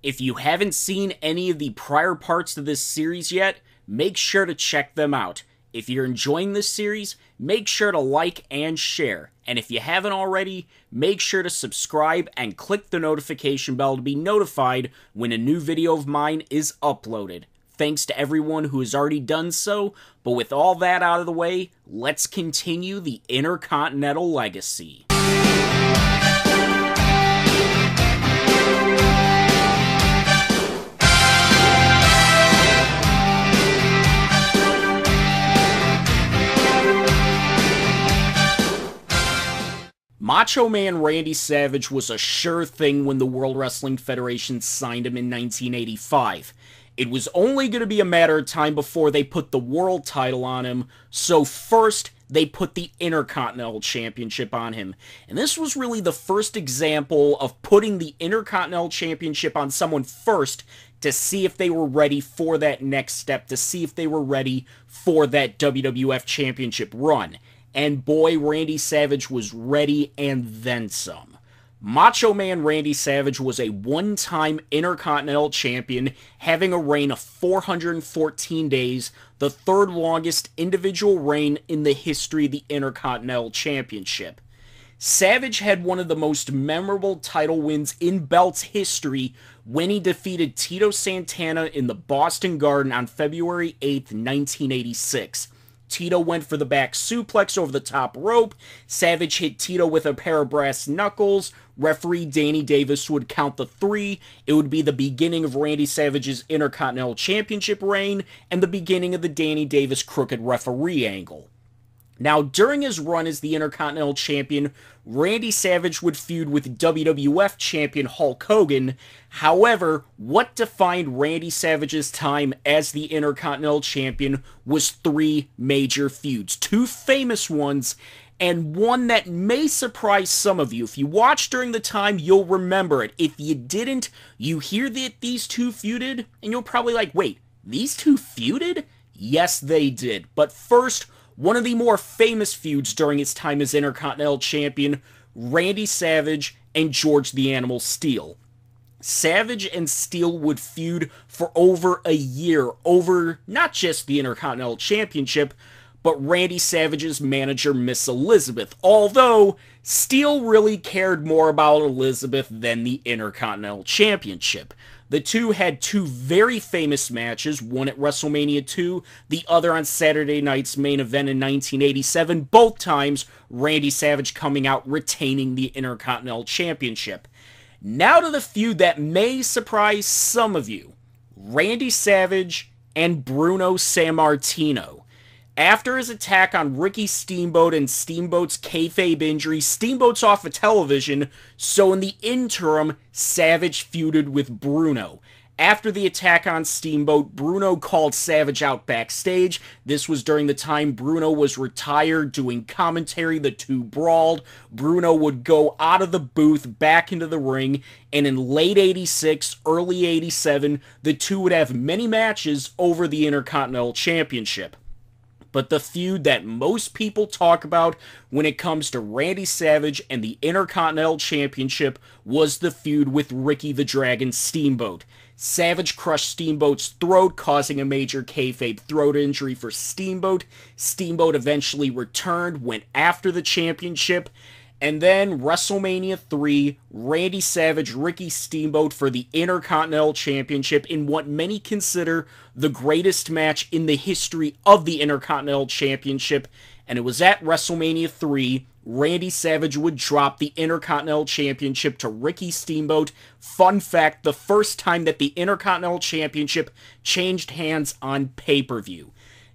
If you haven't seen any of the prior parts of this series yet, make sure to check them out. If you're enjoying this series, make sure to like and share. And if you haven't already, make sure to subscribe and click the notification bell to be notified when a new video of mine is uploaded. Thanks to everyone who has already done so, but with all that out of the way, let's continue the Intercontinental Legacy. Macho Man Randy Savage was a sure thing when the World Wrestling Federation signed him in 1985. It was only going to be a matter of time before they put the world title on him, so first they put the Intercontinental Championship on him. And this was really the first example of putting the Intercontinental Championship on someone first to see if they were ready for that next step, to see if they were ready for that WWF Championship run. And boy, Randy Savage was ready and then some. Macho Man Randy Savage was a one-time Intercontinental Champion, having a reign of 414 days, the third longest individual reign in the history of the Intercontinental Championship. Savage had one of the most memorable title wins in Belt's history when he defeated Tito Santana in the Boston Garden on February 8, 1986. Tito went for the back suplex over the top rope. Savage hit Tito with a pair of brass knuckles. Referee Danny Davis would count the three. It would be the beginning of Randy Savage's Intercontinental Championship reign and the beginning of the Danny Davis crooked referee angle. Now, during his run as the Intercontinental Champion, Randy Savage would feud with WWF Champion Hulk Hogan. However, what defined Randy Savage's time as the Intercontinental Champion was three major feuds, two famous ones, and one that may surprise some of you. If you watched during the time, you'll remember it. If you didn't, you hear that these two feuded, and you'll probably like, wait, these two feuded? Yes, they did. But first, one of the more famous feuds during his time as Intercontinental Champion, Randy Savage and George the Animal Steele. Savage and Steele would feud for over a year over not just the Intercontinental Championship, but Randy Savage's manager, Miss Elizabeth. Although, Steele really cared more about Elizabeth than the Intercontinental Championship. The two had two very famous matches, one at WrestleMania 2, the other on Saturday night's main event in 1987, both times Randy Savage coming out retaining the Intercontinental Championship. Now to the feud that may surprise some of you, Randy Savage and Bruno Sammartino. After his attack on Ricky Steamboat and Steamboat's kayfabe injury, Steamboat's off of television, so in the interim, Savage feuded with Bruno. After the attack on Steamboat, Bruno called Savage out backstage. This was during the time Bruno was retired doing commentary. The two brawled. Bruno would go out of the booth, back into the ring, and in late 86, early 87, the two would have many matches over the Intercontinental Championship. But the feud that most people talk about when it comes to Randy Savage and the Intercontinental Championship was the feud with Ricky the Dragon Steamboat. Savage crushed Steamboat's throat, causing a major kayfabe throat injury for Steamboat. Steamboat eventually returned, went after the championship, and then WrestleMania 3, Randy Savage, Ricky Steamboat for the Intercontinental Championship in what many consider the greatest match in the history of the Intercontinental Championship. And it was at WrestleMania 3, Randy Savage would drop the Intercontinental Championship to Ricky Steamboat. Fun fact, the first time that the Intercontinental Championship changed hands on pay-per-view.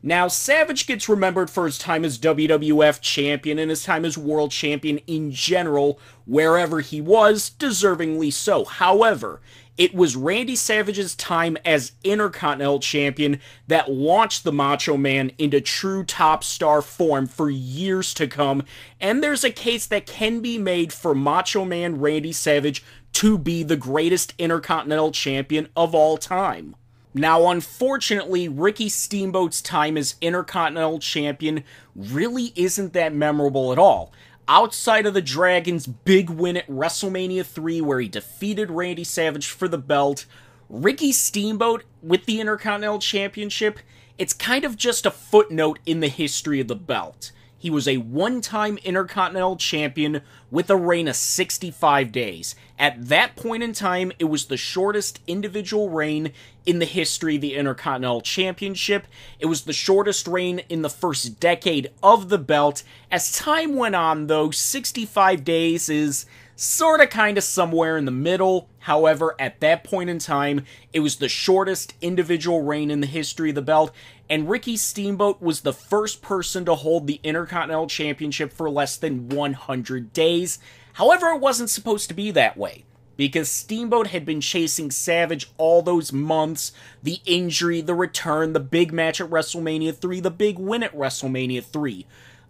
Now, Savage gets remembered for his time as WWF Champion and his time as World Champion in general, wherever he was, deservingly so. However, it was Randy Savage's time as Intercontinental Champion that launched the Macho Man into true top star form for years to come, and there's a case that can be made for Macho Man Randy Savage to be the greatest Intercontinental Champion of all time. Now, unfortunately, Ricky Steamboat's time as Intercontinental Champion really isn't that memorable at all. outside of the Dragon's big win at WrestleMania 3 where he defeated Randy Savage for the belt, Ricky Steamboat with the Intercontinental Championship, it's kind of just a footnote in the history of the belt. He was a one-time Intercontinental Champion with a reign of 65 days. At that point in time, it was the shortest individual reign in the history of the Intercontinental Championship. It was the shortest reign in the first decade of the belt. As time went on, though, 65 days is sort of kind of somewhere in the middle. However, at that point in time, it was the shortest individual reign in the history of the belt, and Ricky Steamboat was the first person to hold the Intercontinental Championship for less than 100 days. However, it wasn't supposed to be that way, because Steamboat had been chasing Savage all those months, the injury, the return, the big match at WrestleMania 3, the big win at WrestleMania 3.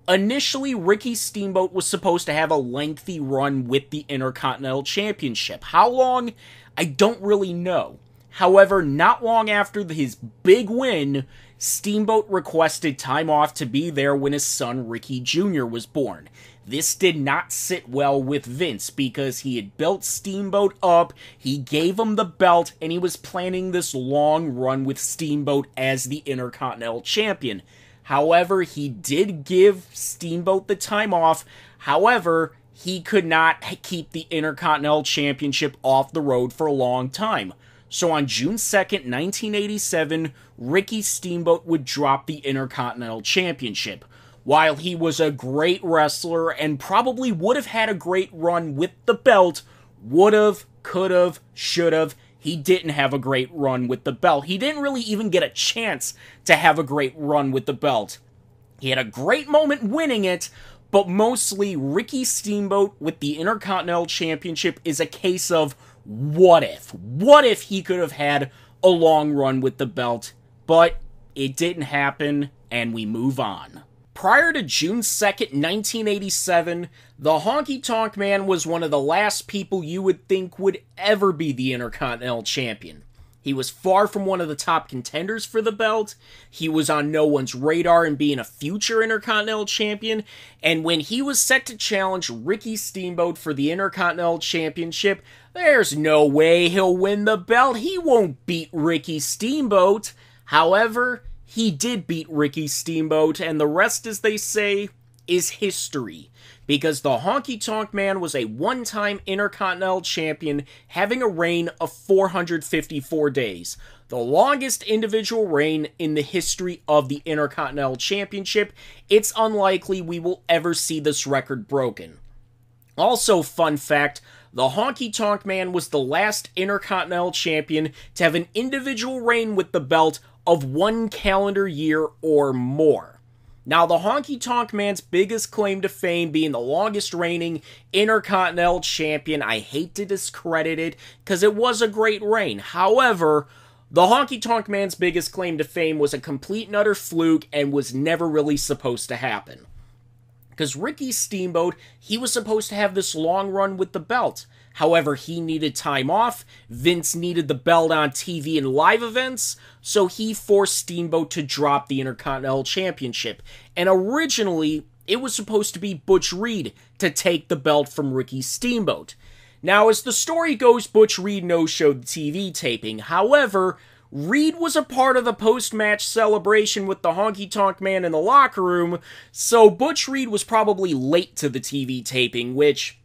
Initially, Ricky Steamboat was supposed to have a lengthy run with the Intercontinental Championship. How long? I don't really know. However, not long after his big win, Steamboat requested time off to be there when his son Ricky Jr. was born. This did not sit well with Vince because he had built Steamboat up, he gave him the belt, and he was planning this long run with Steamboat as the Intercontinental Champion. However, he did give Steamboat the time off. However, he could not keep the Intercontinental Championship off the road for a long time. So on June 2nd, 1987, Ricky Steamboat would drop the Intercontinental Championship. While he was a great wrestler and probably would have had a great run with the belt, would have, could have, should have, he didn't have a great run with the belt. He didn't really even get a chance to have a great run with the belt. He had a great moment winning it, but mostly Ricky Steamboat with the Intercontinental Championship is a case of what if? What if he could have had a long run with the belt? But it didn't happen, and we move on. Prior to June 2nd, 1987, the Honky Tonk Man was one of the last people you would think would ever be the Intercontinental Champion. He was far from one of the top contenders for the belt, he was on no one's radar in being a future Intercontinental Champion, and when he was set to challenge Ricky Steamboat for the Intercontinental Championship, there's no way he'll win the belt, he won't beat Ricky Steamboat. However, he did beat Ricky Steamboat, and the rest, as they say, is history. Because the Honky Tonk Man was a one-time Intercontinental Champion, having a reign of 454 days. The longest individual reign in the history of the Intercontinental Championship. It's unlikely we will ever see this record broken. Also, fun fact, the Honky Tonk Man was the last Intercontinental Champion to have an individual reign with the belt of one calendar year or more. Now, the Honky Tonk Man's biggest claim to fame being the longest reigning Intercontinental Champion, I hate to discredit it because it was a great reign. However, the Honky Tonk Man's biggest claim to fame was a complete and utter fluke and was never really supposed to happen. Because Ricky Steamboat, he was supposed to have this long run with the belt. However, he needed time off, Vince needed the belt on TV and live events, so he forced Steamboat to drop the Intercontinental Championship. And originally, it was supposed to be Butch Reed to take the belt from Ricky Steamboat. Now, as the story goes, Butch Reed no-showed the TV taping. However, Reed was a part of the post-match celebration with the Honky Tonk Man in the locker room, so Butch Reed was probably late to the TV taping, which,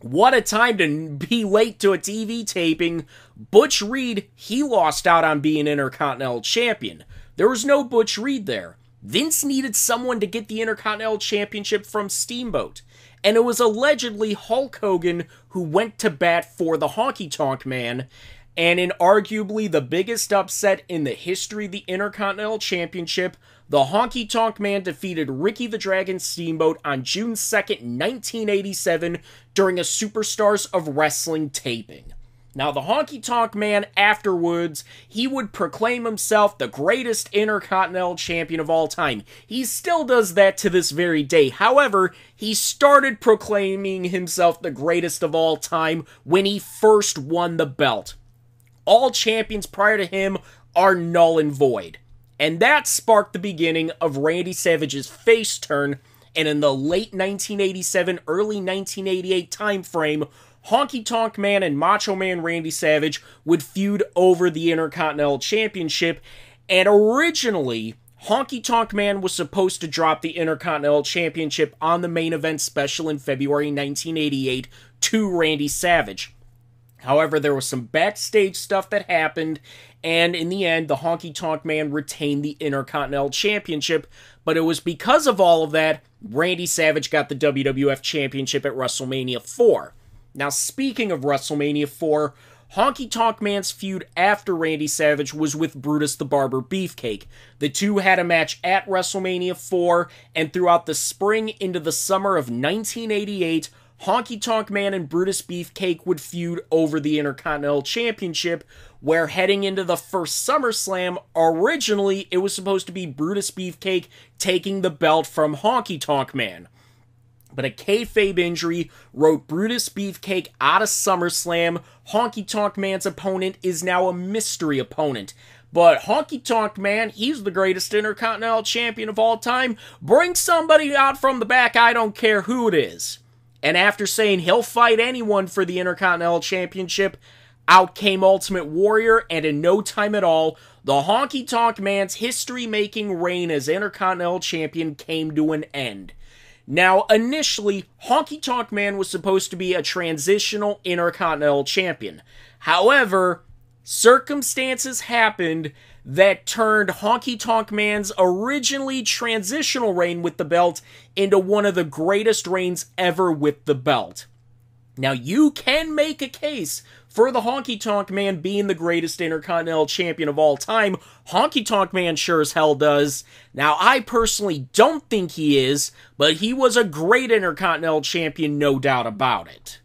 what a time to be late to a TV taping. Butch Reed, he lost out on being Intercontinental Champion. There was no Butch Reed there. Vince needed someone to get the Intercontinental Championship from Steamboat, and it was allegedly Hulk Hogan who went to bat for the Honky Tonk Man, and in arguably the biggest upset in the history of the Intercontinental Championship, the Honky Tonk Man defeated Ricky the Dragon Steamboat on June 2nd, 1987 during a Superstars of Wrestling taping. Now, the Honky Tonk Man afterwards, he would proclaim himself the greatest Intercontinental Champion of all time. He still does that to this very day. However, he started proclaiming himself the greatest of all time when he first won the belt. All champions prior to him are null and void. And that sparked the beginning of Randy Savage's face turn and in the late 1987, early 1988 time frame, Honky Tonk Man and Macho Man Randy Savage would feud over the Intercontinental Championship, and originally, Honky Tonk Man was supposed to drop the Intercontinental Championship on the main event special in February 1988 to Randy Savage. However, there was some backstage stuff that happened, and in the end, the Honky Tonk Man retained the Intercontinental Championship, but it was because of all of that, Randy Savage got the WWF Championship at WrestleMania 4. Now, speaking of WrestleMania 4, Honky Tonk Man's feud after Randy Savage was with Brutus the Barber Beefcake. The two had a match at WrestleMania 4, and throughout the spring into the summer of 1988, Honky Tonk Man and Brutus Beefcake would feud over the Intercontinental Championship, where heading into the first SummerSlam, originally it was supposed to be Brutus Beefcake taking the belt from Honky Tonk Man. But a kayfabe injury wrote Brutus Beefcake out of SummerSlam. Honky Tonk Man's opponent is now a mystery opponent. But Honky Tonk Man, he's the greatest Intercontinental Champion of all time. Bring somebody out from the back, I don't care who it is. And after saying he'll fight anyone for the Intercontinental Championship, out came Ultimate Warrior, and in no time at all, the Honky Tonk Man's history-making reign as Intercontinental Champion came to an end. Now, initially, Honky Tonk Man was supposed to be a transitional Intercontinental Champion. However, circumstances happened that turned Honky Tonk Man's originally transitional reign with the belt into one of the greatest reigns ever with the belt. Now, you can make a case for the Honky Tonk Man being the greatest Intercontinental Champion of all time. Honky Tonk Man sure as hell does. Now, I personally don't think he is, but he was a great Intercontinental Champion, no doubt about it.